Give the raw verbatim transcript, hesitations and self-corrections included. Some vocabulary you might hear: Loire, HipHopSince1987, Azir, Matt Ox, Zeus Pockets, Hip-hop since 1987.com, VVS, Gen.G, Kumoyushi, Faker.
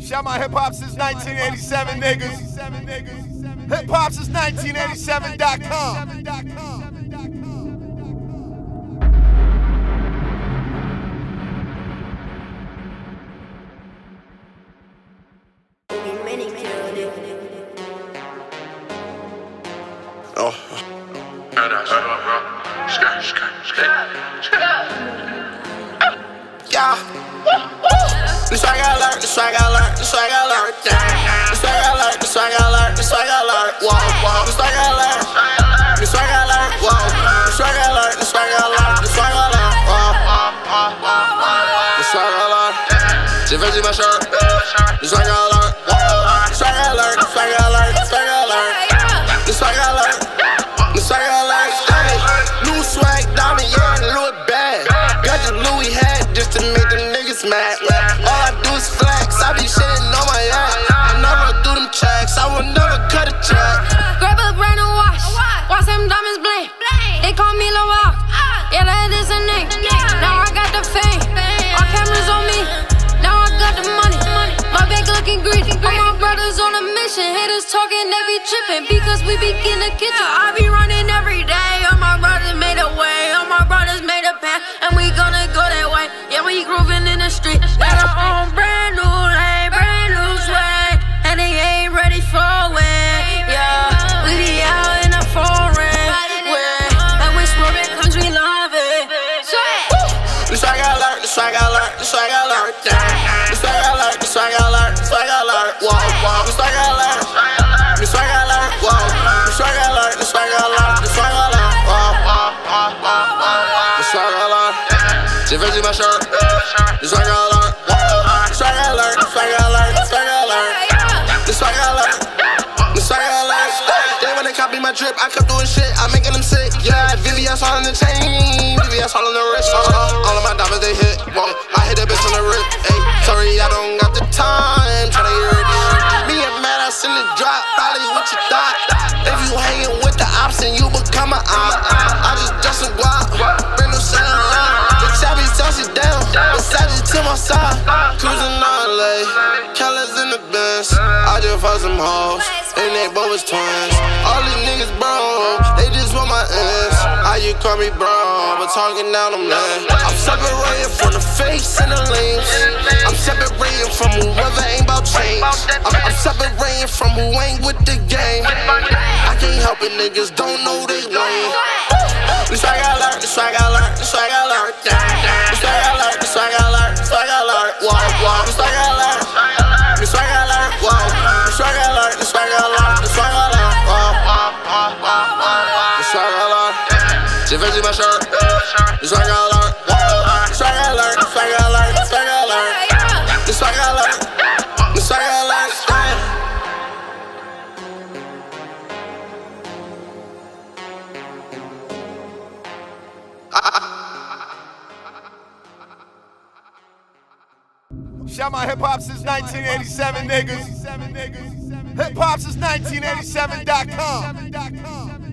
Shout my hip-hop since nineteen eighty-seven, niggas. Hip-hop since nineteen eighty-seven dot com. Oh. Yeah. This swag I learned, this swag I learned, this swag I learned. This swag I learned, this swag I learned, this swag I learned. Whoa, whoa. This swag I learned, this swag I learned. Whoa. This swag I learned, this swag I learned, this swag I learned. Whoa. This swag I learned. Just fancy my shirt. This swag I learned. This swag I learned, this swag I learned, this swag I learned. This swag I learned. This swag I learned. New swag, diamond, yeah, and Louis bag. Got the Louis hat just to make the niggas mad. All I do is flex. I be shitting on my ass. I never do them checks. I will never cut a check. Grab a brand and wash. Watch them diamonds blink. They call me Loire. Yeah, that is a name. Now I got the fame. All cameras on me. Now I got the money. My bank looking green. All my brothers on a mission. Haters talking, they be tripping because we be in the kitchen. I be running every day. All my brothers made a way. All my brothers made a path, and we gonna go that way. Yeah, we grooving in the street. Got our own brand new lane, brand new swag, and they ain't ready for it. Yeah, we be out in the foreign, and we smoking 'cause we love it. This swag I learned, this swag I learned, this swag I learned. This swag I learned, this swag I learned, this swag I learned. Whoa, whoa. This swag I learned, this swag I learned. Whoa, this swag I learned, this swag I learned, this swag I learned. Just fancy my shirt. This swag I learned. This swag I learned. This swag I learned. This swag I learned. This swag I learned. This swag I learned. They wanna copy my drip. I come through and shit. I'm making them sick. Yeah, V V S all on the chain. V V S all on the wrist. All of my diamonds they hit. Whoa, I hit a bitch on the wrist. Hey, sorry I don't got the time. Tryna get rid of it. Me and Matt, I send the drop. Probably what you thought. If you hanging with the ops and you become an op. I just dress and guap. Bring no sound. Touch it down, massage it to my side. Cruising all late, colors in the Benz. I just fucked some hoes, and they both was twins. All these niggas broke, they just want my ends. How you call me bro, but talking down a man. I'm separated from the face and the lames. I'm separated from whoever ain't about change. I'm, I'm separated from who ain't with the game. I can't help it, niggas don't know they lame. This swag I learned, this swag I learned, this swag I learned. This swag I learned, this swag I learned, this swag I learned. Whoa, whoa. This swag I learned, this swag I learned. Whoa. This swag I learned, this swag I learned, this swag I learned. Whoa. This swag I learned. Just fancy my shirt. This swag I learned. This swag I learned, this swag I learned, this swag I learned. This swag I learned, this swag I learned. Shout my hip-hop since nineteen eighty-seven, niggas. Hip-hop since nineteen eighty-seven dot com.